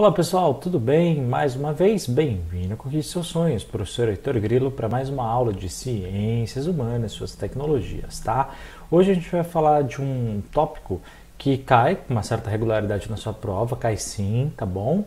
Olá pessoal, tudo bem? Mais uma vez, bem-vindo a Conquiste Seus Sonhos, professor Heitor Grillo, para mais uma aula de Ciências Humanas e Suas Tecnologias, tá? Hoje a gente vai falar de um tópico que cai com uma certa regularidade na sua prova, cai sim, tá bom?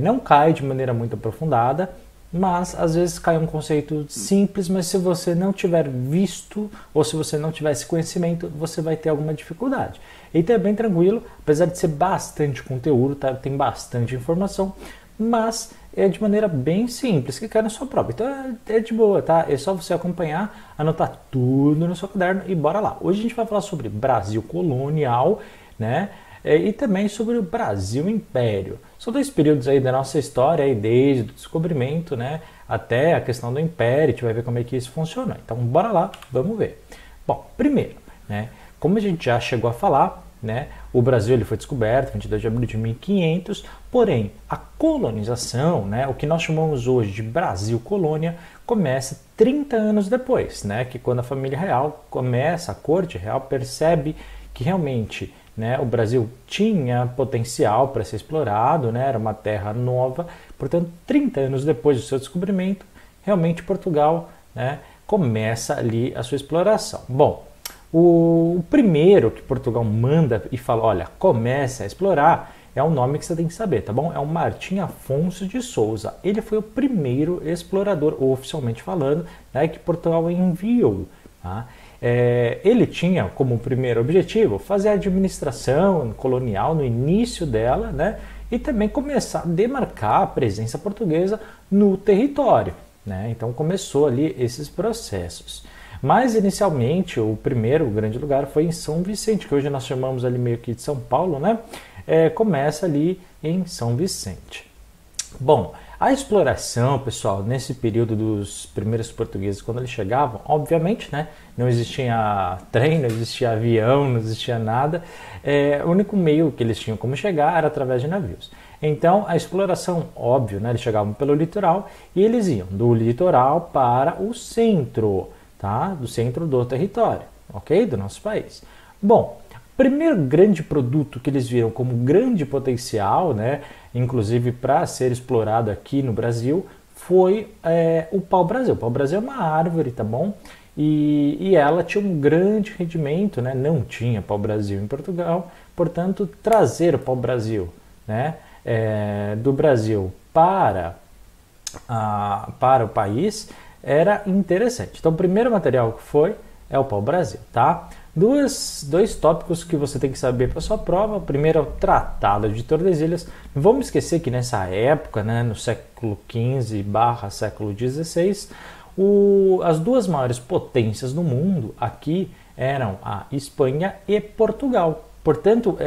Não cai de maneira muito aprofundada, mas às vezes cai um conceito simples, mas se você não tiver visto ou se você não tiver esse conhecimento, você vai ter alguma dificuldade. Então é bem tranquilo, apesar de ser bastante conteúdo, tá? Tem bastante informação, mas é de maneira bem simples, que cai na sua prova. Então é de boa, tá? É só você acompanhar, anotar tudo no seu caderno e bora lá. Hoje a gente vai falar sobre Brasil colonial, né? E também sobre o Brasil Império. São dois períodos aí da nossa história, aí desde o descobrimento, né, até a questão do Império, a gente vai ver como é que isso funciona. Então, bora lá, vamos ver. Bom, primeiro, né, como a gente já chegou a falar, né, o Brasil ele foi descoberto 22 de abril de 1500, porém, a colonização, né, o que nós chamamos hoje de Brasil Colônia, começa 30 anos depois, né, que quando a família real começa, a corte real percebe que realmente, né, o Brasil tinha potencial para ser explorado, né, era uma terra nova, portanto, 30 anos depois do seu descobrimento, realmente Portugal, né, começa ali a sua exploração. Bom, o primeiro que Portugal manda e fala, olha, começa a explorar, é um nome que você tem que saber, tá bom? É o Martim Afonso de Souza. Ele foi o primeiro explorador, oficialmente falando, né, que Portugal enviou, tá? Ele tinha como primeiro objetivo fazer a administração colonial no início dela, né, e também começar a demarcar a presença portuguesa no território, né, então começou ali esses processos. Mas inicialmente o primeiro grande lugar foi em São Vicente, que hoje nós chamamos ali meio que de São Paulo, né, começa ali em São Vicente. Bom, a exploração, pessoal, nesse período dos primeiros portugueses, quando eles chegavam, obviamente, né, não existia trem, não existia avião, não existia nada. O único meio que eles tinham como chegar era através de navios. Então, a exploração, óbvio, né, eles chegavam pelo litoral e eles iam do litoral para o centro, tá? Do centro do território, ok? Do nosso país. Bom, primeiro grande produto que eles viram como grande potencial, né, inclusive para ser explorado aqui no Brasil, foi o pau-brasil. O pau-brasil é uma árvore, tá bom? E ela tinha um grande rendimento, né? Não tinha pau-brasil em Portugal, portanto, trazer o pau-brasil, né, do Brasil para o país era interessante. Então, o primeiro material que foi é o pau-brasil, tá? Dois tópicos que você tem que saber para sua prova. O primeiro é o Tratado de Tordesilhas. Não vamos esquecer que nessa época, né, no século XV/século XVI, as duas maiores potências do mundo aqui eram a Espanha e Portugal. Portanto,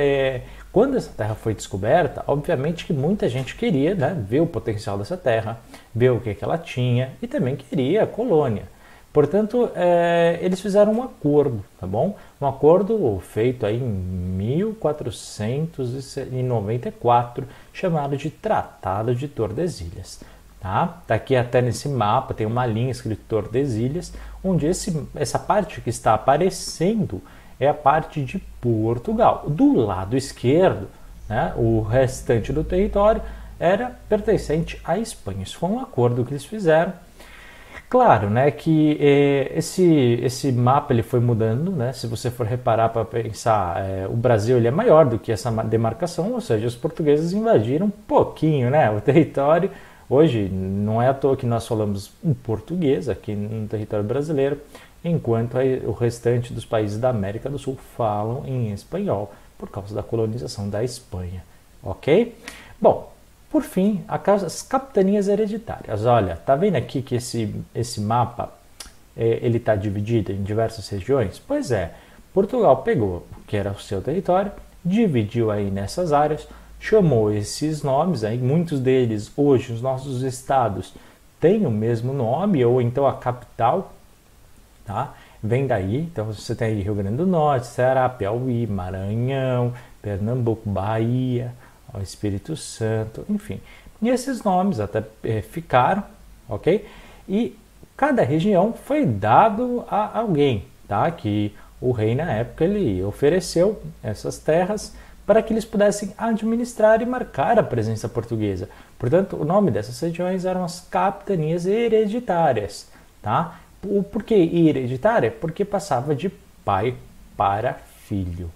quando essa terra foi descoberta, obviamente que muita gente queria, né, ver o potencial dessa terra, ver o que ela tinha e também queria a colônia. Portanto, eles fizeram um acordo, tá bom? Um acordo feito aí em 1494, chamado de Tratado de Tordesilhas, tá? Tá aqui até nesse mapa, tem uma linha escrita Tordesilhas, onde essa parte que está aparecendo é a parte de Portugal. Do lado esquerdo, né, o restante do território era pertencente à Espanha. Isso foi um acordo que eles fizeram. Claro, né, que esse mapa ele foi mudando, né, se você for reparar para pensar, o Brasil ele é maior do que essa demarcação, ou seja, os portugueses invadiram um pouquinho, né, o território. Hoje não é à toa que nós falamos um português aqui no território brasileiro, enquanto o restante dos países da América do Sul falam em espanhol, por causa da colonização da Espanha, ok? Bom, por fim, as capitanias hereditárias. Olha, tá vendo aqui que esse mapa ele está dividido em diversas regiões? Pois é, Portugal pegou o que era o seu território, dividiu aí nessas áreas, chamou esses nomes, aí muitos deles hoje os nossos estados têm o mesmo nome, ou então a capital, tá? Vem daí, então você tem aí Rio Grande do Norte, Ceará, Piauí, Maranhão, Pernambuco, Bahia, ao Espírito Santo, enfim. E esses nomes até ficaram, ok? E cada região foi dado a alguém, tá? Que o rei na época ele ofereceu essas terras para que eles pudessem administrar e marcar a presença portuguesa. Portanto, o nome dessas regiões eram as capitanias hereditárias. Tá? Por que hereditária? Porque passava de pai para filho.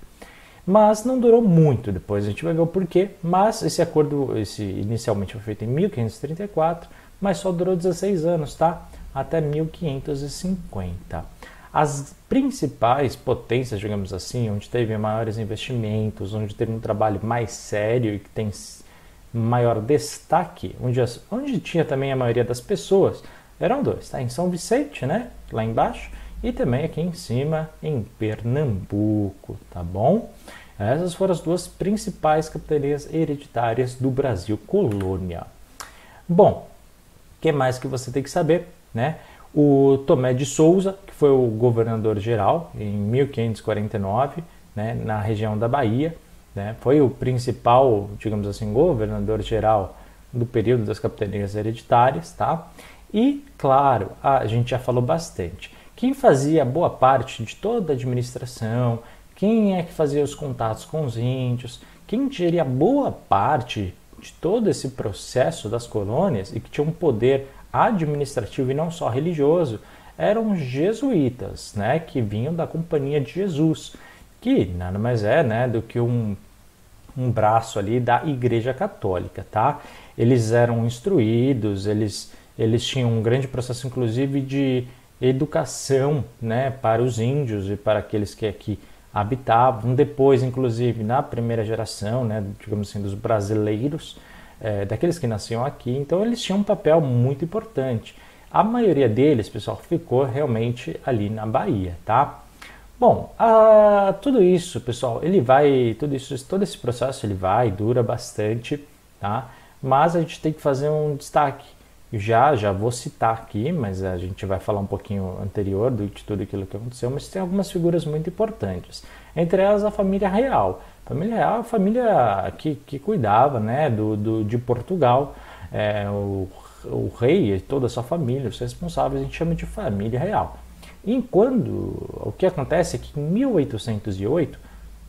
Mas não durou muito, depois a gente vai ver o porquê, mas esse acordo inicialmente foi feito em 1534, mas só durou 16 anos, tá? Até 1550. As principais potências, digamos assim, onde teve maiores investimentos, onde teve um trabalho mais sério e que tem maior destaque, onde tinha também a maioria das pessoas, eram dois, tá? Em São Vicente, né? Lá embaixo. E também aqui em cima, em Pernambuco, tá bom? Essas foram as duas principais capitanias hereditárias do Brasil colônia. Bom, o que mais que você tem que saber, né? O Tomé de Souza, que foi o governador-geral em 1549, né, na região da Bahia, né, foi o principal, digamos assim, governador-geral do período das capitanias hereditárias, tá? E, claro, a gente já falou bastante. Quem fazia boa parte de toda a administração, quem é que fazia os contatos com os índios, quem geria boa parte de todo esse processo das colônias e que tinha um poder administrativo e não só religioso, eram os jesuítas, né, que vinham da Companhia de Jesus, que nada mais é, né, do que um braço ali da Igreja Católica, tá? Eles eram instruídos, eles tinham um grande processo, inclusive, de educação, né, para os índios e para aqueles que aqui habitavam. Depois, inclusive, na primeira geração, né, digamos assim, dos brasileiros, daqueles que nasciam aqui. Então, eles tinham um papel muito importante. A maioria deles, pessoal, ficou realmente ali na Bahia, tá? Bom, tudo isso, pessoal, todo esse processo, dura bastante, tá? Mas a gente tem que fazer um destaque. Já vou citar aqui, mas a gente vai falar um pouquinho anterior de tudo aquilo que aconteceu, mas tem algumas figuras muito importantes. Entre elas, a família real. A família real é a família que cuidava, né, de Portugal. O rei e toda a sua família, os responsáveis, a gente chama de família real. E o que acontece é que em 1808,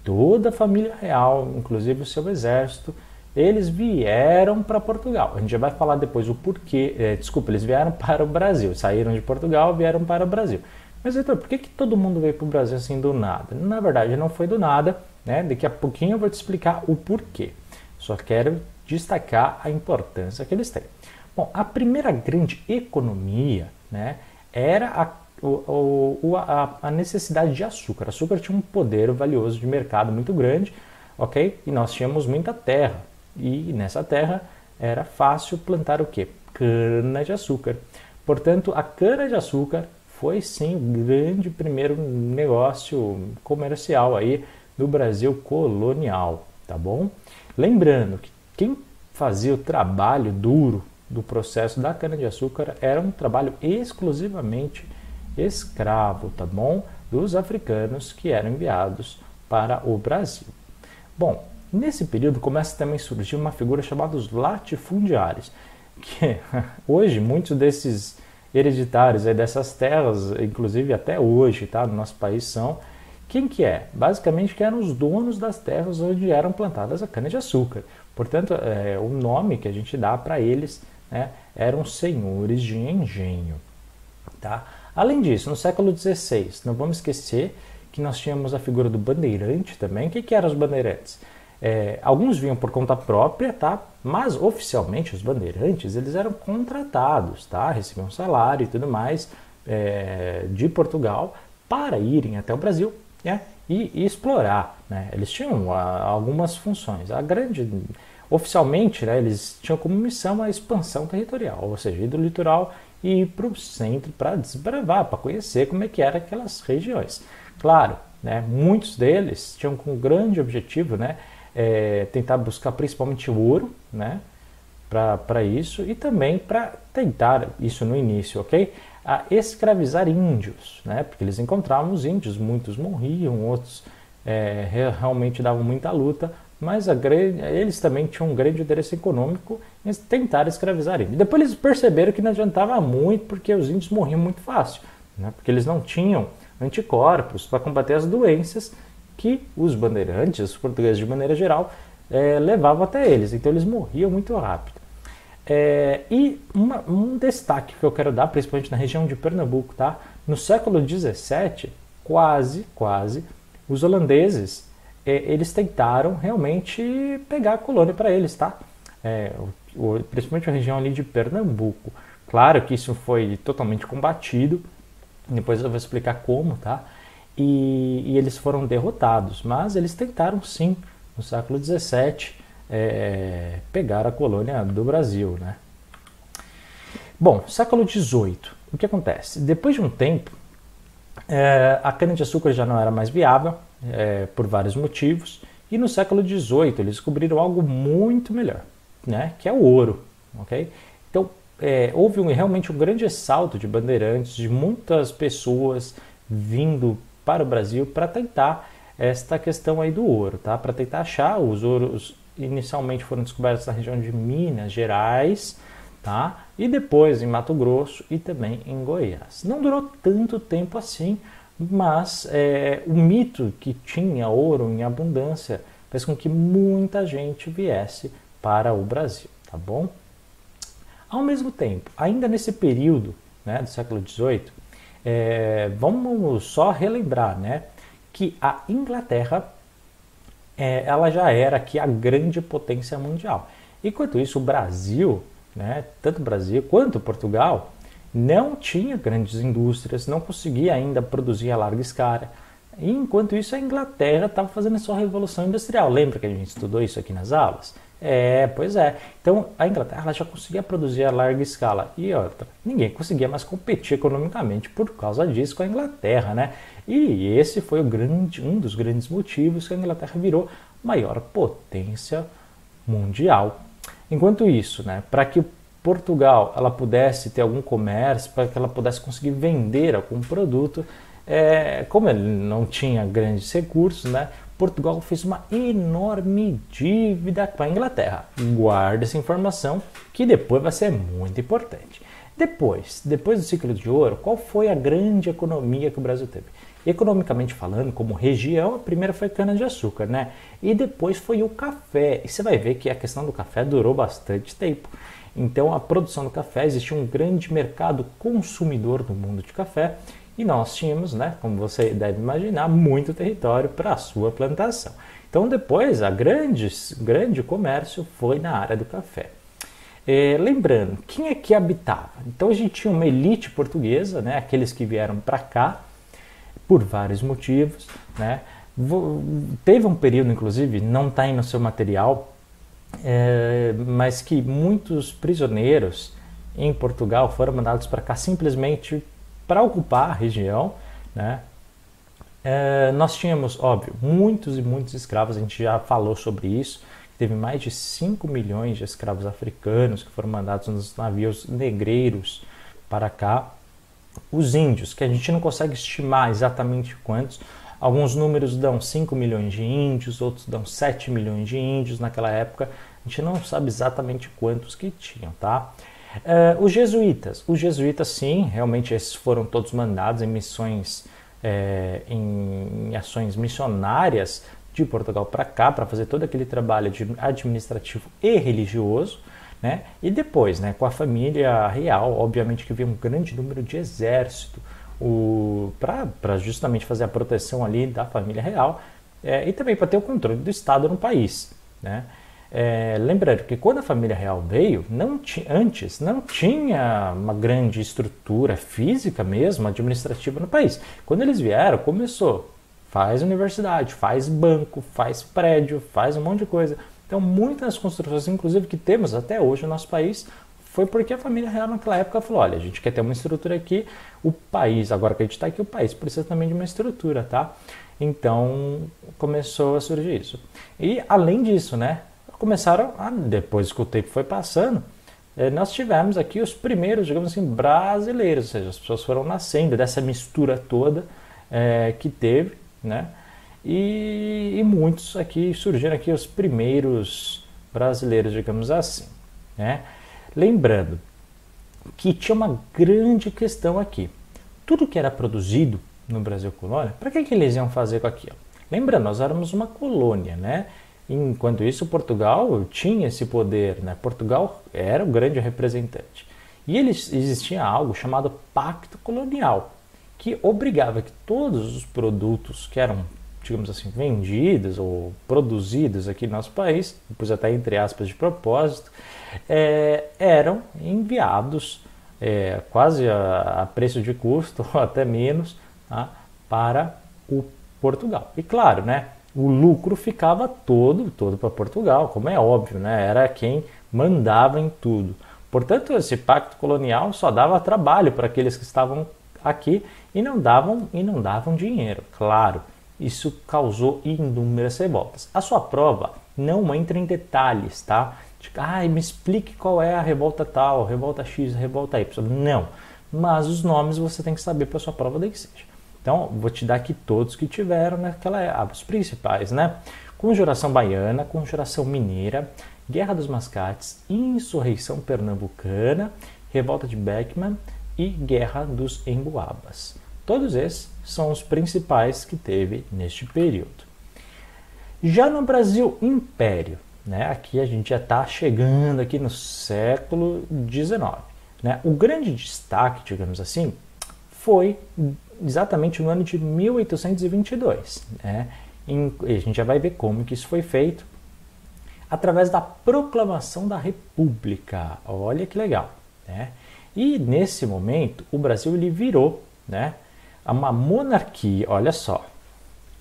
toda a família real, inclusive o seu exército, eles vieram para Portugal. A gente já vai falar depois o porquê. Eles vieram para o Brasil. Saíram de Portugal, vieram para o Brasil. Mas, Heitor, por que todo mundo veio para o Brasil assim do nada? Na verdade, não foi do nada, né? Daqui a pouquinho eu vou te explicar o porquê. Só quero destacar a importância que eles têm. Bom, a primeira grande economia, né, era a necessidade de açúcar. O açúcar tinha um poder valioso de mercado muito grande, ok? E nós tínhamos muita terra. E nessa terra era fácil plantar o quê? Cana-de-açúcar. Portanto, a cana-de-açúcar foi sim o grande primeiro negócio comercial aí do Brasil colonial, tá bom? Lembrando que quem fazia o trabalho duro do processo da cana-de-açúcar era um trabalho exclusivamente escravo, tá bom? Dos africanos que eram enviados para o Brasil. Bom, nesse período começa também a surgir uma figura chamada os latifundiários, que hoje muitos desses hereditários aí dessas terras, inclusive até hoje, tá, no nosso país são, quem que é? Basicamente que eram os donos das terras onde eram plantadas a cana-de-açúcar. Portanto, o nome que a gente dá para eles, né, eram senhores de engenho. Tá? Além disso, no século XVI, não vamos esquecer que nós tínhamos a figura do bandeirante também. O que eram os bandeirantes? Alguns vinham por conta própria, tá? Mas oficialmente os bandeirantes eles eram contratados, tá? Recebiam salário e tudo mais de Portugal para irem até o Brasil, né? E explorar, né? Eles tinham algumas funções. Oficialmente, né, eles tinham como missão a expansão territorial, ou seja, ir do litoral e ir para o centro para desbravar, para conhecer como é que eram aquelas regiões. Claro, né, muitos deles tinham como grande objetivo, né, tentar buscar principalmente ouro, né, para isso, e também para tentar, isso no início, ok? A escravizar índios, né, porque eles encontravam os índios, muitos morriam, outros realmente davam muita luta, mas eles também tinham um grande interesse econômico em tentar escravizar índios. Depois eles perceberam que não adiantava muito, porque os índios morriam muito fácil, né, porque eles não tinham anticorpos para combater as doenças que os bandeirantes, os portugueses de maneira geral, levavam até eles. Então eles morriam muito rápido. E um destaque que eu quero dar, principalmente na região de Pernambuco, tá? No século XVII, quase, os holandeses, eles tentaram realmente pegar a colônia para eles, tá? Principalmente a região ali de Pernambuco. Claro que isso foi totalmente combatido, depois eu vou explicar como, tá? E eles foram derrotados, mas eles tentaram sim, no século XVII, pegar a colônia do Brasil, né? Bom, século XVIII, o que acontece? Depois de um tempo, a cana-de-açúcar já não era mais viável, por vários motivos, e no século XVIII eles descobriram algo muito melhor, né? Que é o ouro, ok? Então, houve realmente um grande assalto de bandeirantes, de muitas pessoas vindo para o Brasil para tentar esta questão aí do ouro, tá? Para tentar achar os ouros. Inicialmente foram descobertos na região de Minas Gerais, tá? E depois em Mato Grosso e também em Goiás. Não durou tanto tempo assim, mas o mito que tinha ouro em abundância fez com que muita gente viesse para o Brasil, tá bom? Ao mesmo tempo, ainda nesse período, né, do século XVIII, vamos só relembrar, né, que a Inglaterra ela já era aqui a grande potência mundial. Enquanto isso, o Brasil, né, tanto o Brasil quanto Portugal, não tinha grandes indústrias, não conseguia ainda produzir a larga escala. E, enquanto isso, a Inglaterra estava fazendo a sua revolução industrial. Lembra que a gente estudou isso aqui nas aulas? Pois é. Então, a Inglaterra ela já conseguia produzir a larga escala. E outra, ninguém conseguia mais competir economicamente por causa disso com a Inglaterra, né? E esse foi um dos grandes motivos que a Inglaterra virou maior potência mundial. Enquanto isso, né, para que Portugal ela pudesse ter algum comércio, para que ela pudesse conseguir vender algum produto, como ele não tinha grandes recursos, né, Portugal fez uma enorme dívida com a Inglaterra. Guarda essa informação que depois vai ser muito importante. Depois do ciclo de ouro, qual foi a grande economia que o Brasil teve? Economicamente falando, como região, a primeira foi cana-de-açúcar, né? E depois foi o café. E você vai ver que a questão do café durou bastante tempo. Então, a produção do café, existia um grande mercado consumidor do mundo de café. E nós tínhamos, né, como você deve imaginar, muito território para a sua plantação. Então depois, a grande comércio foi na área do café. Lembrando, quem é que habitava? Então a gente tinha uma elite portuguesa, né, aqueles que vieram para cá por vários motivos, né. Teve um período, inclusive, não está aí no seu material, mas que muitos prisioneiros em Portugal foram mandados para cá simplesmente para ocupar a região, né? Nós tínhamos, óbvio, muitos e muitos escravos, a gente já falou sobre isso, teve mais de 5 milhões de escravos africanos que foram mandados nos navios negreiros para cá. Os índios, que a gente não consegue estimar exatamente quantos, alguns números dão 5 milhões de índios, outros dão 7 milhões de índios naquela época, a gente não sabe exatamente quantos que tinham, tá? Os jesuítas sim, realmente esses foram todos mandados em missões, em ações missionárias de Portugal para cá, para fazer todo aquele trabalho administrativo e religioso, né? E depois, né, com a família real, obviamente que veio um grande número de exército para justamente fazer a proteção ali da família real, e também para ter o controle do Estado no país, né? Lembrando que quando a família real veio, antes não tinha uma grande estrutura física mesmo, administrativa no país. Quando eles vieram, começou, faz universidade, faz banco, faz prédio, faz um monte de coisa. Então muitas construções, inclusive, que temos até hoje no nosso país, foi porque a família real naquela época falou, olha, a gente quer ter uma estrutura aqui, o país, agora que a gente está aqui, o país precisa também de uma estrutura, tá? Então começou a surgir isso. E além disso, né? Começaram, depois que o tempo foi passando, nós tivemos aqui os primeiros, digamos assim, brasileiros, ou seja, as pessoas foram nascendo dessa mistura toda que teve, né? E muitos aqui, surgiram aqui os primeiros brasileiros, digamos assim, né? Lembrando que tinha uma grande questão aqui, tudo que era produzido no Brasil colônia, para que eles iam fazer com aquilo? Lembrando, nós éramos uma colônia, né? Enquanto isso, Portugal tinha esse poder, né? Portugal era o grande representante. E existia algo chamado Pacto Colonial, que obrigava que todos os produtos que eram, digamos assim, vendidos ou produzidos aqui no nosso país, depois até entre aspas de propósito, eram enviados quase a preço de custo, ou até menos, tá? Para o Portugal. E claro, né? O lucro ficava todo para Portugal, como é óbvio, né? Era quem mandava em tudo. Portanto, esse pacto colonial só dava trabalho para aqueles que estavam aqui e não davam dinheiro. Claro, isso causou inúmeras revoltas. A sua prova não entra em detalhes, tá? Tipo, me explique qual é a revolta tal, revolta X, revolta Y. Não, mas os nomes você tem que saber para a sua prova daí que seja. Então, vou te dar aqui todos que tiveram naquela época, os principais, né? Conjuração Baiana, Conjuração Mineira, Guerra dos Mascates, Insurreição Pernambucana, Revolta de Beckman e Guerra dos Emboabas. Todos esses são os principais que teve neste período. Já no Brasil Império, né? Aqui a gente já está chegando aqui no século XIX, né? O grande destaque, digamos assim, foi exatamente no ano de 1822, né? E a gente já vai ver como que isso foi feito através da Proclamação da República. Olha que legal, né? E nesse momento o Brasil ele virou, né, uma monarquia. Olha só,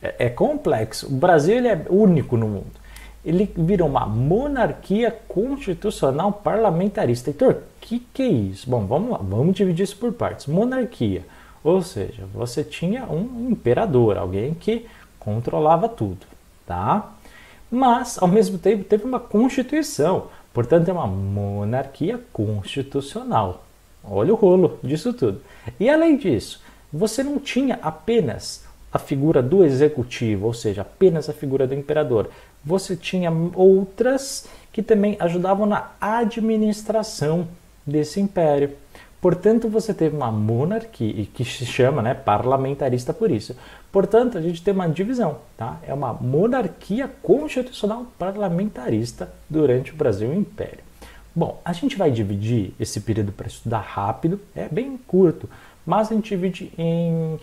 é complexo. O Brasil ele é único no mundo. Ele virou uma monarquia constitucional parlamentarista. Heitor, o que é isso? Bom, vamos lá, vamos dividir isso por partes. Monarquia, ou seja, você tinha um imperador, alguém que controlava tudo, tá? Mas, ao mesmo tempo, teve uma constituição. Portanto, é uma monarquia constitucional. Olha o rolo disso tudo. E, além disso, você não tinha apenas a figura do executivo, ou seja, apenas a figura do imperador. Você tinha outras que também ajudavam na administração desse império. Portanto, você teve uma monarquia, que se chama, né, parlamentarista por isso. Portanto, a gente tem uma divisão, tá? É uma monarquia constitucional parlamentarista durante o Brasil Império. Bom, a gente vai dividir esse período para estudar rápido, é bem curto, mas a gente divide em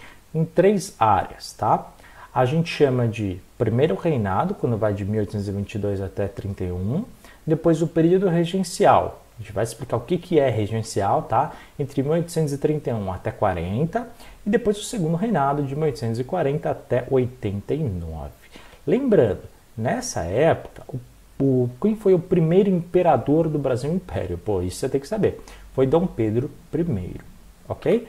três áreas, tá? A gente chama de primeiro reinado, quando vai de 1822 até 31, depois o período regencial. A gente vai explicar o que é regencial, tá? Entre 1831 até 40 e depois o segundo reinado de 1840 até 89. Lembrando, nessa época, quem foi o primeiro imperador do Brasil Império? Pô, isso você tem que saber. Foi Dom Pedro I, ok?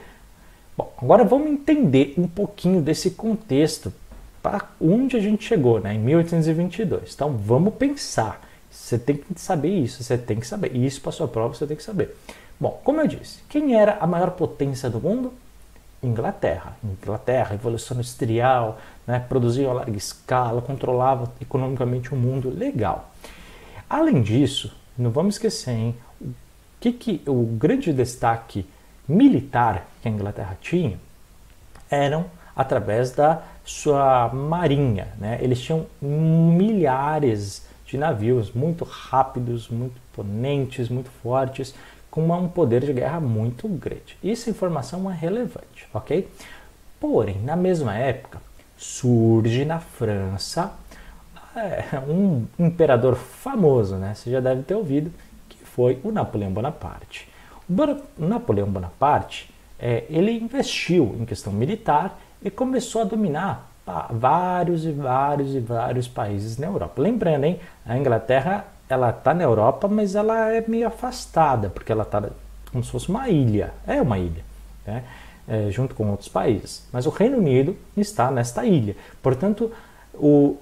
Bom, agora vamos entender um pouquinho desse contexto para onde a gente chegou, né? Em 1822. Então vamos pensar. Você tem que saber isso, você tem que saber. E isso para sua prova você tem que saber. Bom, como eu disse, quem era a maior potência do mundo? Inglaterra. Inglaterra, revolução industrial, né? Produzia a larga escala, controlava economicamente o mundo. Legal. Além disso, não vamos esquecer, hein? O grande destaque militar que a Inglaterra tinha eram através da sua marinha, né? Eles tinham milhares de navios muito rápidos, muito imponentes, muito fortes, com um poder de guerra muito grande. Essa informação é relevante, ok? Porém, na mesma época, surge na França um imperador famoso, né? Você já deve ter ouvido, que foi o Napoleão Bonaparte. O Napoleão Bonaparte, ele investiu em questão militar e começou a dominar vários países na Europa. Lembrando, hein? A Inglaterra, ela está na Europa, mas ela é meio afastada, porque ela está como se fosse uma ilha. É uma ilha, né? Junto com outros países. Mas o Reino Unido está nesta ilha. Portanto,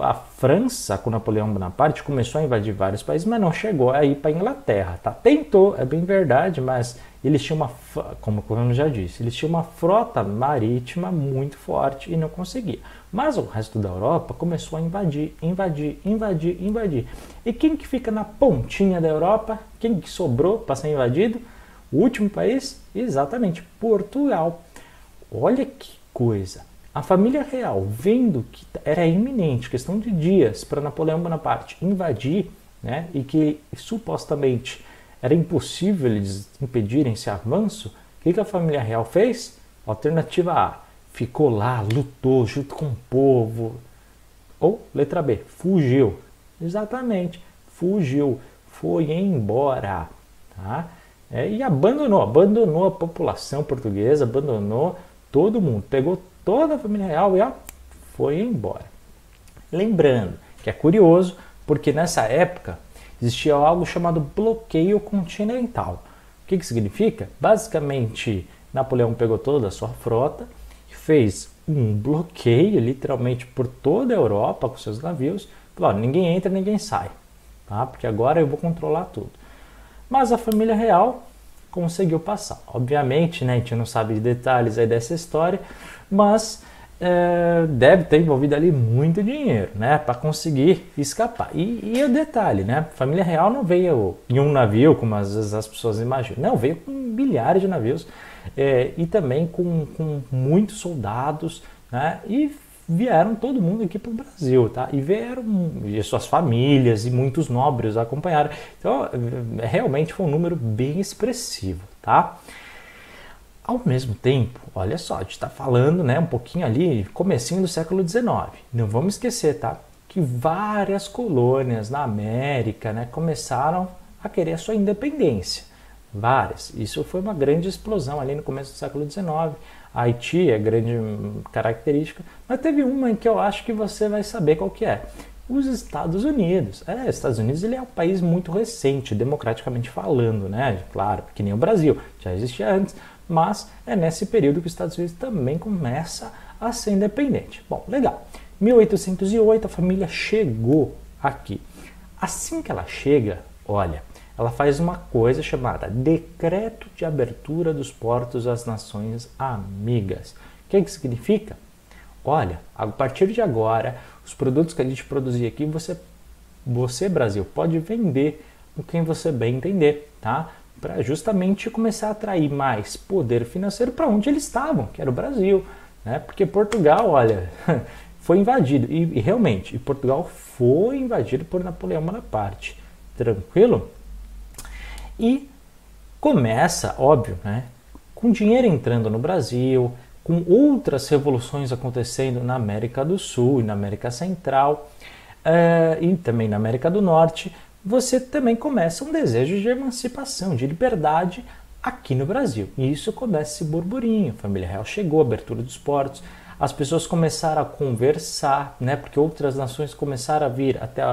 a França, com Napoleão Bonaparte, começou a invadir vários países, mas não chegou a ir para a Inglaterra, tá? Tentou, é bem verdade, mas eles tinham como eu já disse, eles tinham uma frota marítima muito forte e não conseguia. Mas o resto da Europa começou a invadir. E quem que fica na pontinha da Europa? Quem que sobrou para ser invadido? O último país? Exatamente, Portugal. Olha que coisa! A família real, vendo que era iminente, questão de dias, para Napoleão Bonaparte invadir, né, e que supostamente era impossível eles impedirem esse avanço, o que a família real fez? Alternativa A, ficou lá, lutou junto com o povo. Ou letra B, fugiu. Exatamente, fugiu, foi embora, tá? E abandonou a população portuguesa, abandonou todo mundo, pegou toda a família real e ó, foi embora. Lembrando que é curioso, porque nessa época existia algo chamado bloqueio continental. O que que significa? Basicamente, Napoleão pegou toda a sua frota e fez um bloqueio, literalmente, por toda a Europa com seus navios. Falou, ninguém entra, ninguém sai, tá? Porque agora eu vou controlar tudo. Mas a família real conseguiu passar. Obviamente, né, a gente não sabe de detalhes aí dessa história, mas deve ter envolvido ali muito dinheiro, né, para conseguir escapar. E o detalhe, né, a família real não veio em um navio, como às vezes as pessoas imaginam, não, veio com bilhares de navios e também com muitos soldados, né, e vieram todo mundo aqui para o Brasil, tá? E vieram e suas famílias e muitos nobres acompanharam. Então, realmente foi um número bem expressivo, tá? Ao mesmo tempo, olha só, a gente está falando, né, um pouquinho ali, comecinho do século XIX. Não vamos esquecer, tá? Que várias colônias na América, né, começaram a querer a sua independência. Várias. Isso foi uma grande explosão ali no começo do século XIX. Haiti é grande característica, mas teve uma em que eu acho que você vai saber qual que é. Os Estados Unidos. Estados Unidos ele é um país muito recente, democraticamente falando, né? Claro, que nem o Brasil, já existia antes, mas é nesse período que os Estados Unidos também começa a ser independente. Bom, legal. 1808 a família chegou aqui. Assim que ela chega, olha, ela faz uma coisa chamada Decreto de Abertura dos Portos às Nações Amigas. O que que significa? Olha, a partir de agora, os produtos que a gente produzir aqui, você Brasil, pode vender com quem você bem entender, tá? Para justamente começar a atrair mais poder financeiro para onde eles estavam, que era o Brasil, né? Porque Portugal, olha, foi invadido. E realmente, Portugal foi invadido por Napoleão Bonaparte. Tranquilo? E começa, óbvio, né, com dinheiro entrando no Brasil, com outras revoluções acontecendo na América do Sul e na América Central, e também na América do Norte, você também começa um desejo de emancipação, de liberdade aqui no Brasil. E isso começa esse burburinho, a família real chegou, abertura dos portos, as pessoas começaram a conversar, né, porque outras nações começaram a vir até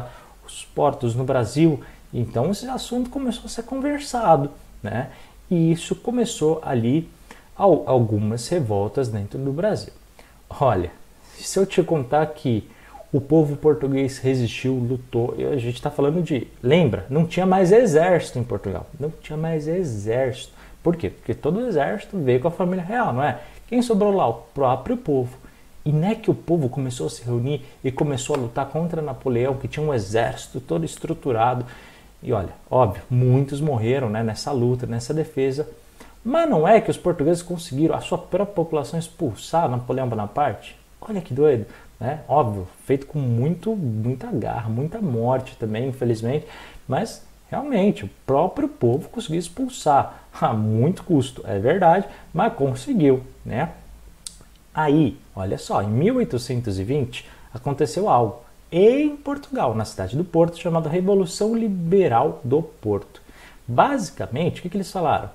os portos no Brasil. Então esse assunto começou a ser conversado, né? E isso começou ali algumas revoltas dentro do Brasil. Olha, se eu te contar que o povo português resistiu, lutou, a gente está falando de... Lembra? Não tinha mais exército em Portugal. Não tinha mais exército. Por quê? Porque todo o exército veio com a família real, não é? Quem sobrou lá? O próprio povo. E não é que o povo começou a se reunir e começou a lutar contra Napoleão, que tinha um exército todo estruturado. E olha, óbvio, muitos morreram, né, nessa luta, nessa defesa. Mas não é que os portugueses conseguiram a sua própria população expulsar Napoleão Bonaparte? Olha que doido, né? Óbvio, feito com muita garra, muita morte também, infelizmente. Mas realmente, o próprio povo conseguiu expulsar a muito custo, é verdade, mas conseguiu, né? Aí, olha só, em 1820 aconteceu algo em Portugal, na cidade do Porto, chamada Revolução Liberal do Porto. Basicamente, o que que eles falaram?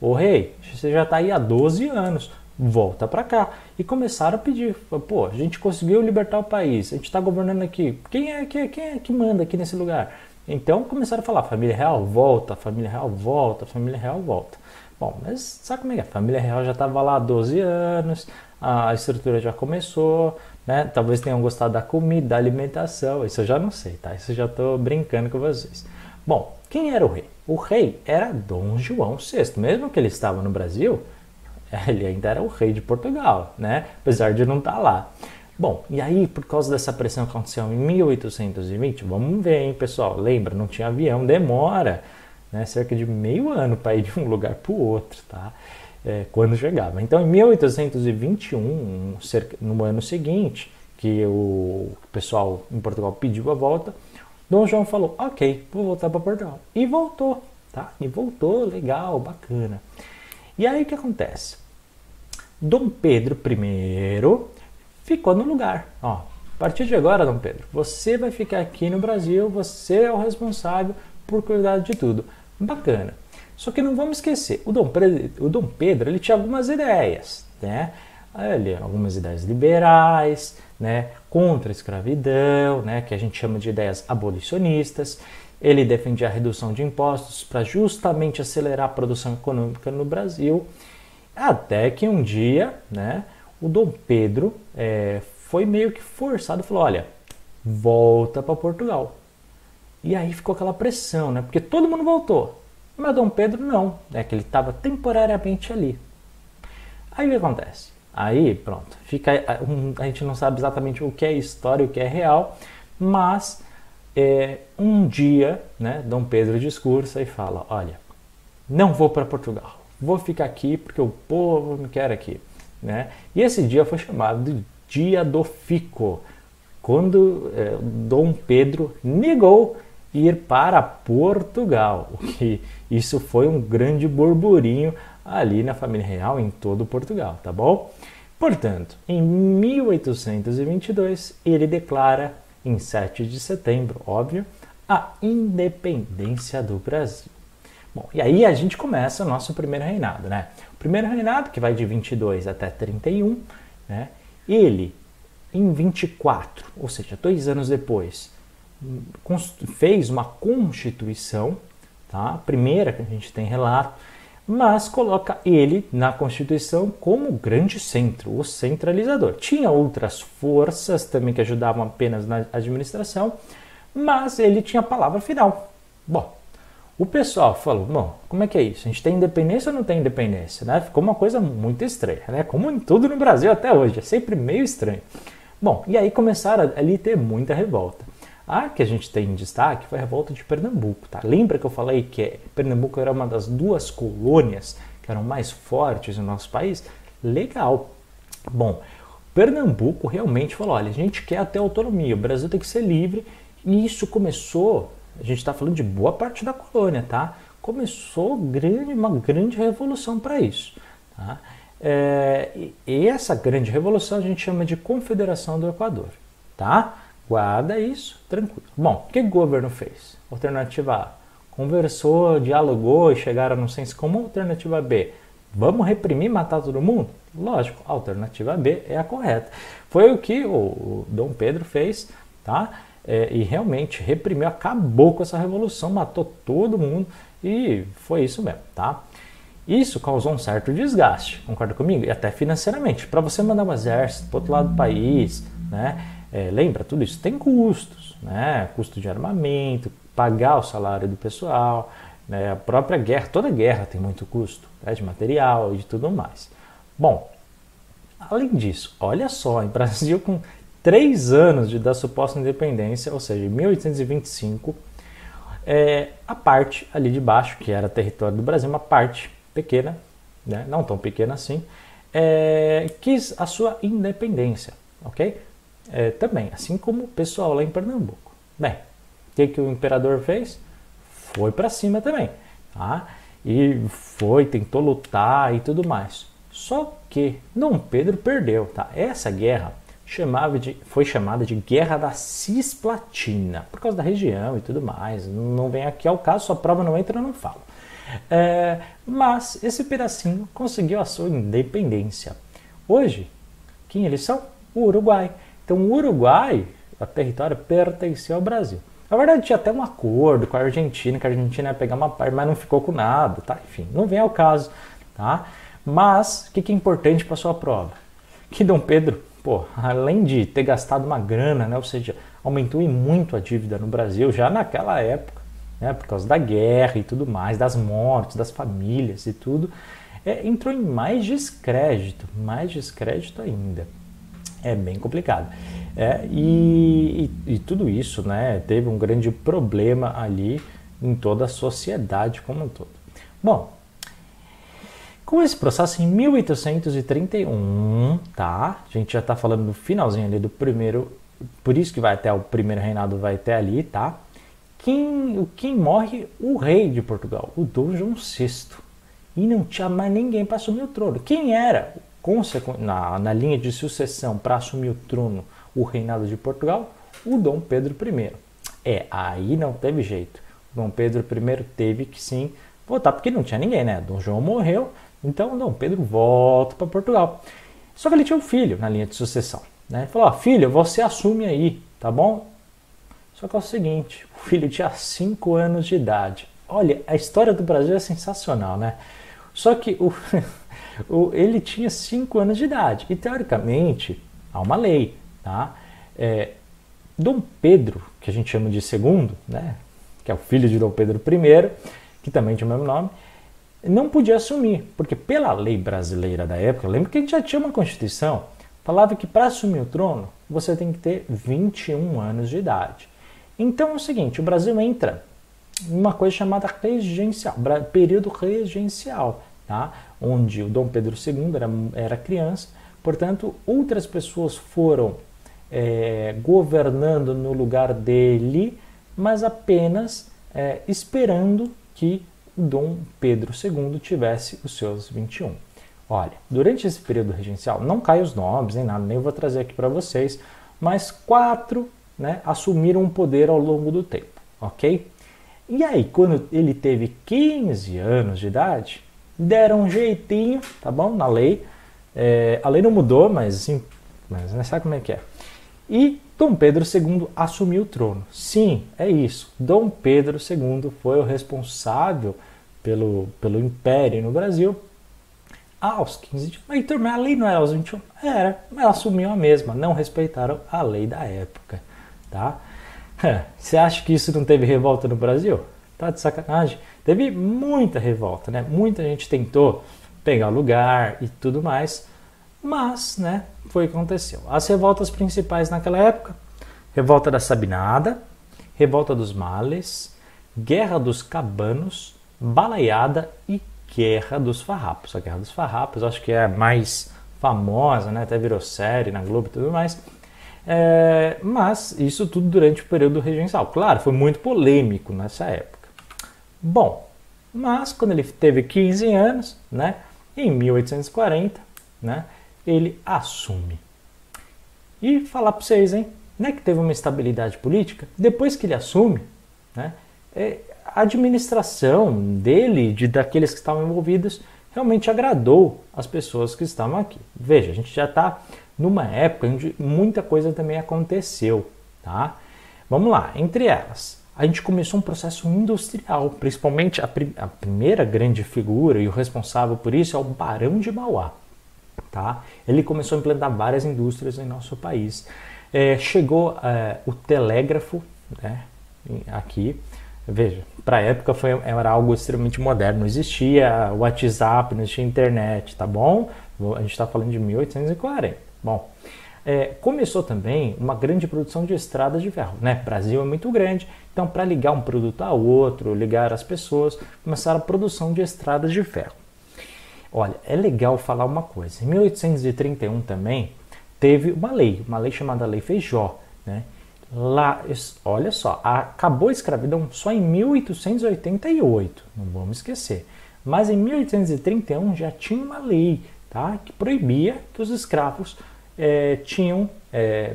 Ô rei, você já está aí há 12 anos, volta para cá. E começaram a pedir, pô, a gente conseguiu libertar o país, a gente está governando aqui, quem é que manda aqui nesse lugar? Então começaram a falar, família real volta, família real volta, família real volta. Bom, mas sabe como é que é? A família real já estava lá há 12 anos, a estrutura já começou, né? Talvez tenham gostado da comida, da alimentação, isso eu já não sei, tá? Isso eu já estou brincando com vocês. Bom, quem era o rei? O rei era Dom João VI, mesmo que ele estava no Brasil, ele ainda era o rei de Portugal, né? Apesar de não estar lá. Bom, e aí, por causa dessa pressão que aconteceu em 1820, vamos ver, hein, pessoal? Lembra, não tinha avião, demora, né, cerca de meio ano para ir de um lugar para o outro, tá? quando chegava. Então, em 1821, no ano seguinte, que o pessoal em Portugal pediu a volta, Dom João falou, ok, vou voltar para Portugal. E voltou, tá? E voltou, legal, bacana. E aí o que acontece? Dom Pedro I ficou no lugar. Ó, a partir de agora, Dom Pedro, você vai ficar aqui no Brasil, você é o responsável por cuidar de tudo. Bacana. Só que não vamos esquecer, o Dom Pedro ele tinha algumas ideias, né? Ele, algumas ideias liberais, né? Contra a escravidão, né? Que a gente chama de ideias abolicionistas. Ele defendia a redução de impostos para justamente acelerar a produção econômica no Brasil. Até que um dia, né? O Dom Pedro foi meio que forçado, falou, olha, volta para Portugal. E aí ficou aquela pressão, né? Porque todo mundo voltou. Mas Dom Pedro não, é que ele estava temporariamente ali. Aí o que acontece? Aí pronto, a gente não sabe exatamente o que é história, o que é real, mas um dia, né, Dom Pedro discursa e fala, olha, não vou para Portugal, vou ficar aqui porque o povo me quer aqui. Né? E esse dia foi chamado de Dia do Fico, quando Dom Pedro negou ir para Portugal, o que isso foi um grande burburinho ali na família real em todo Portugal, tá bom? Portanto, em 1822 ele declara, em 7 de setembro, óbvio, a independência do Brasil. Bom, e aí a gente começa o nosso primeiro reinado, né? O primeiro reinado, que vai de 22 até 31, né? Ele, em 24, ou seja, 2 anos depois, fez uma Constituição, tá? A primeira que a gente tem relato, mas coloca ele na Constituição como o grande centro, o centralizador. Tinha outras forças também que ajudavam apenas na administração, mas ele tinha a palavra final. Bom, o pessoal falou, bom, como é que é isso? A gente tem independência ou não tem independência? Né? Ficou uma coisa muito estranha, né? Como em tudo no Brasil até hoje, é sempre meio estranho. Bom, e aí começaram ali a ter muita revolta. A que a gente tem em destaque foi a revolta de Pernambuco, tá? Lembra que eu falei que Pernambuco era uma das 2 colônias que eram mais fortes no nosso país? Legal. Bom, Pernambuco realmente falou, olha, a gente quer até autonomia, o Brasil tem que ser livre. E isso começou, a gente está falando de boa parte da colônia, tá? Começou uma grande revolução para isso, tá? E essa grande revolução a gente chama de Confederação do Equador, tá? Guarda isso, tranquilo. Bom, o que o governo fez? Alternativa A, conversou, dialogou e chegaram no senso comum. Alternativa B, vamos reprimir, matar todo mundo? Lógico, alternativa B é a correta. Foi o que o Dom Pedro fez, tá? E realmente reprimiu, acabou com essa revolução, matou todo mundo e foi isso mesmo, tá? Isso causou um certo desgaste, concorda comigo? E até financeiramente, para você mandar um exército para o outro lado do país, né? Lembra, tudo isso tem custos, né? Custo de armamento, pagar o salário do pessoal, né? A própria guerra, toda guerra tem muito custo, né? De material e de tudo mais. Bom, além disso, olha só, em Brasil com 3 anos da suposta independência, ou seja, em 1825, a parte ali de baixo, que era território do Brasil, uma parte pequena, né? Não tão pequena assim, quis a sua independência, ok? Também, assim como o pessoal lá em Pernambuco. Bem, o que o imperador fez? Foi para cima também, tá? E foi, tentou lutar e tudo mais. Só que Dom Pedro perdeu, tá? Essa guerra foi chamada de Guerra da Cisplatina, por causa da região e tudo mais. Não vem aqui ao caso, sua prova não entra, eu não falo. Mas esse pedacinho conseguiu a sua independência. Hoje, quem eles são? O Uruguai. Então, o Uruguai, o território, pertenceu ao Brasil. Na verdade, tinha até um acordo com a Argentina, que a Argentina ia pegar uma parte, mas não ficou com nada, tá? Enfim, não vem ao caso, tá? Mas, o que é importante para sua prova? Que Dom Pedro, pô, além de ter gastado uma grana, né? Ou seja, aumentou muito a dívida no Brasil, já naquela época, né? Por causa da guerra e tudo mais, das mortes, das famílias e tudo, entrou em mais descrédito ainda. É bem complicado. E tudo isso, né, teve um grande problema ali em toda a sociedade como um todo. Bom, Com esse processo, em 1831, tá? A gente já está falando do finalzinho ali do primeiro, por isso que vai até o primeiro reinado, vai até ali, tá? Quem morre? O rei de Portugal, o Dom João VI. E não tinha mais ninguém para assumir o trono. Quem era, na linha de sucessão, para assumir o trono, o reinado de Portugal? O Dom Pedro I. Aí não teve jeito. Dom Pedro I teve que sim votar, porque não tinha ninguém, né? Dom João morreu, então Dom Pedro volta para Portugal. Só que ele tinha um filho na linha de sucessão, né? Ele falou, ó, filho, você assume aí, tá bom? Só que é o seguinte, o filho tinha 5 anos de idade. Olha, a história do Brasil é sensacional, né? Só que ele tinha 5 anos de idade e, teoricamente, há uma lei, tá? Dom Pedro, que a gente chama de segundo, né? Que é o filho de Dom Pedro I, que também tinha o mesmo nome, não podia assumir, porque pela lei brasileira da época, lembra que a gente já tinha uma Constituição, falava que para assumir o trono, você tem que ter 21 anos de idade. Então é o seguinte, o Brasil entra em uma coisa chamada regencial, período regencial, tá? Onde o Dom Pedro II era criança, portanto, outras pessoas foram governando no lugar dele, mas apenas esperando que Dom Pedro II tivesse os seus 21. Olha, durante esse período regencial, não caem os nomes nem nada, nem vou trazer aqui para vocês, mas 4, né, assumiram o poder ao longo do tempo, ok? E aí, quando ele teve 15 anos de idade, deram um jeitinho, tá bom? Na lei, a lei não mudou, mas assim, mas sabe como é que é? E Dom Pedro II assumiu o trono. Sim, é isso. Dom Pedro II foi o responsável pelo império no Brasil aos 15 anos. Mas Heitor, a lei não era aos 21? Era, mas ela assumiu a mesma. Não respeitaram a lei da época, tá? Você acha que isso não teve revolta no Brasil? Tá de sacanagem. Teve muita revolta, né? Muita gente tentou pegar lugar e tudo mais. Mas, né, foi o que aconteceu. As revoltas principais naquela época, revolta da Sabinada, revolta dos Males, guerra dos Cabanos, balaiada e guerra dos Farrapos. A guerra dos Farrapos acho que é a mais famosa, né, até virou série na Globo e tudo mais. Mas isso tudo durante o período regencial. Claro, foi muito polêmico nessa época. Bom, mas quando ele teve 15 anos, né, em 1840, né, ele assume. E falar para vocês, hein? Não é que teve uma estabilidade política? Depois que ele assume, né, a administração dele, daqueles que estavam envolvidos, realmente agradou as pessoas que estavam aqui. Veja, a gente já está numa época onde muita coisa também aconteceu, tá? Vamos lá, entre elas, a gente começou um processo industrial, principalmente a primeira grande figura e o responsável por isso é o Barão de Mauá. Tá? Ele começou a implantar várias indústrias em nosso país. Chegou o telégrafo, né, aqui. Veja, para a época era algo extremamente moderno. Não existia WhatsApp, não existia internet, tá bom? A gente está falando de 1840. Bom, começou também uma grande produção de estradas de ferro, né? Brasil é muito grande, então para ligar um produto a outro, ligar as pessoas, começaram a produção de estradas de ferro. Olha, é legal falar uma coisa. Em 1831 também teve uma lei chamada Lei Feijó, né? Lá, olha só, acabou a escravidão só em 1888, não vamos esquecer. Mas em 1831 já tinha uma lei, tá, que proibia que os escravos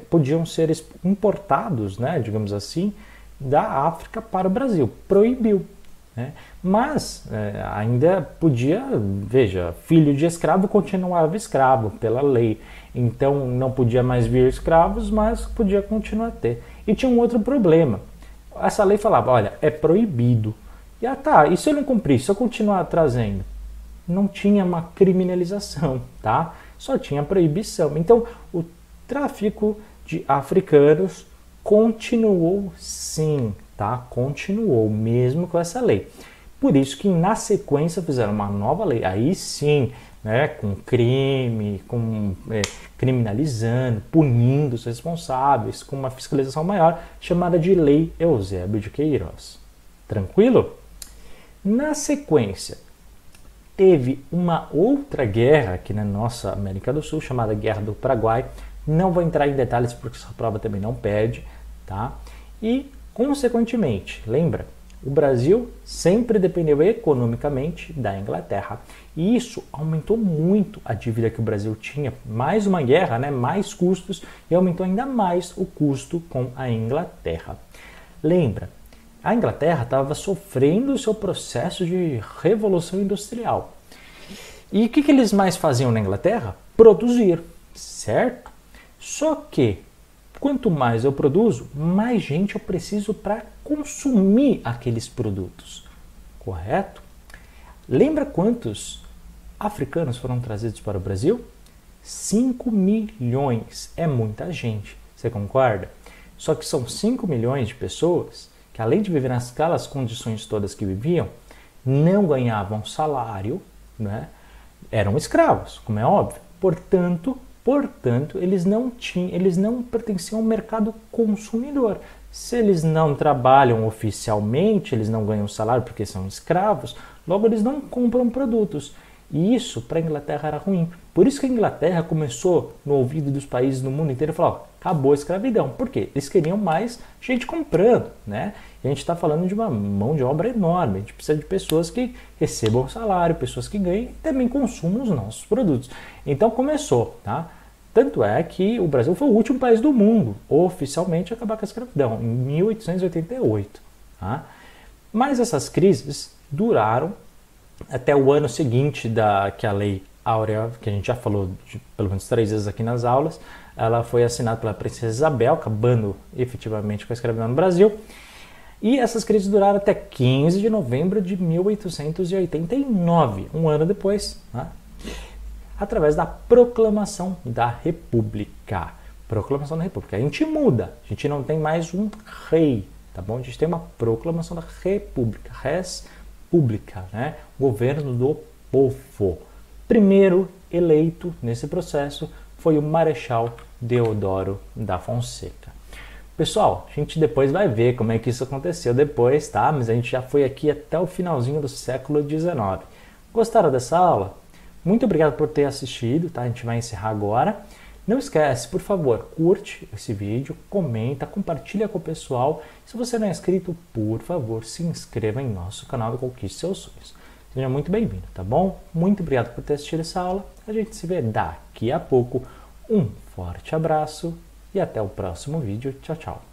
podiam ser importados, né, digamos assim, da África para o Brasil. Proibiu. Mas ainda podia, veja, filho de escravo continuava escravo pela lei, então não podia mais vir escravos, mas podia continuar a ter. E tinha um outro problema, essa lei falava, olha, é proibido, e tá, e se eu não cumprir, se eu continuar trazendo? Não tinha uma criminalização, tá? Só tinha proibição, então o tráfico de africanos continuou sim. Tá? Continuou, mesmo com essa lei. Por isso que na sequência fizeram uma nova lei, aí sim, né, com crime, criminalizando, punindo os responsáveis, com uma fiscalização maior, chamada de Lei Eusébio de Queiroz. Tranquilo? Na sequência, teve uma outra guerra aqui na nossa América do Sul, chamada Guerra do Paraguai. Não vou entrar em detalhes porque essa prova também não pede, tá? E, consequentemente, lembra, o Brasil sempre dependeu economicamente da Inglaterra. E isso aumentou muito a dívida que o Brasil tinha. Mais uma guerra, né? Mais custos, e aumentou ainda mais o custo com a Inglaterra. Lembra, a Inglaterra estava sofrendo o seu processo de revolução industrial. E o que eles mais faziam na Inglaterra? Produzir, certo? Só que quanto mais eu produzo, mais gente eu preciso para consumir aqueles produtos, correto? Lembra quantos africanos foram trazidos para o Brasil? 5 milhões, é muita gente, você concorda? Só que são 5 milhões de pessoas que, além de viver naquelas condições todas que viviam, não ganhavam salário, né? Eram escravos, como é óbvio. Portanto, eles não pertenciam ao mercado consumidor. Se eles não trabalham oficialmente, eles não ganham salário porque são escravos, logo eles não compram produtos. E isso para a Inglaterra era ruim. Por isso que a Inglaterra começou, no ouvido dos países do mundo inteiro, a falar: ó, acabou a escravidão. Por quê? Eles queriam mais gente comprando, né? E a gente está falando de uma mão de obra enorme. A gente precisa de pessoas que recebam salário, pessoas que ganhem e também consumam os nossos produtos. Então começou, tá? Tanto é que o Brasil foi o último país do mundo, oficialmente, a acabar com a escravidão, em 1888. Tá? Mas essas crises duraram até o ano seguinte que a Lei Áurea, que a gente já falou de, pelo menos 3 vezes aqui nas aulas, ela foi assinada pela Princesa Isabel, acabando efetivamente com a escravidão no Brasil. E essas crises duraram até 15 de novembro de 1889, um ano depois, tá? Através da Proclamação da República. Proclamação da República. A gente muda, a gente não tem mais um rei, tá bom? A gente tem uma Proclamação da República, res pública, né? Governo do povo. Primeiro eleito nesse processo foi o Marechal Deodoro da Fonseca. Pessoal, a gente depois vai ver como é que isso aconteceu depois, tá? Mas a gente já foi aqui até o finalzinho do século XIX. Gostaram dessa aula? Muito obrigado por ter assistido, tá? A gente vai encerrar agora. Não esquece, por favor, curte esse vídeo, comenta, compartilha com o pessoal. Se você não é inscrito, por favor, se inscreva em nosso canal do Conquiste Seus Sonhos. Seja muito bem-vindo, tá bom? Muito obrigado por ter assistido essa aula. A gente se vê daqui a pouco. Um forte abraço e até o próximo vídeo. Tchau, tchau.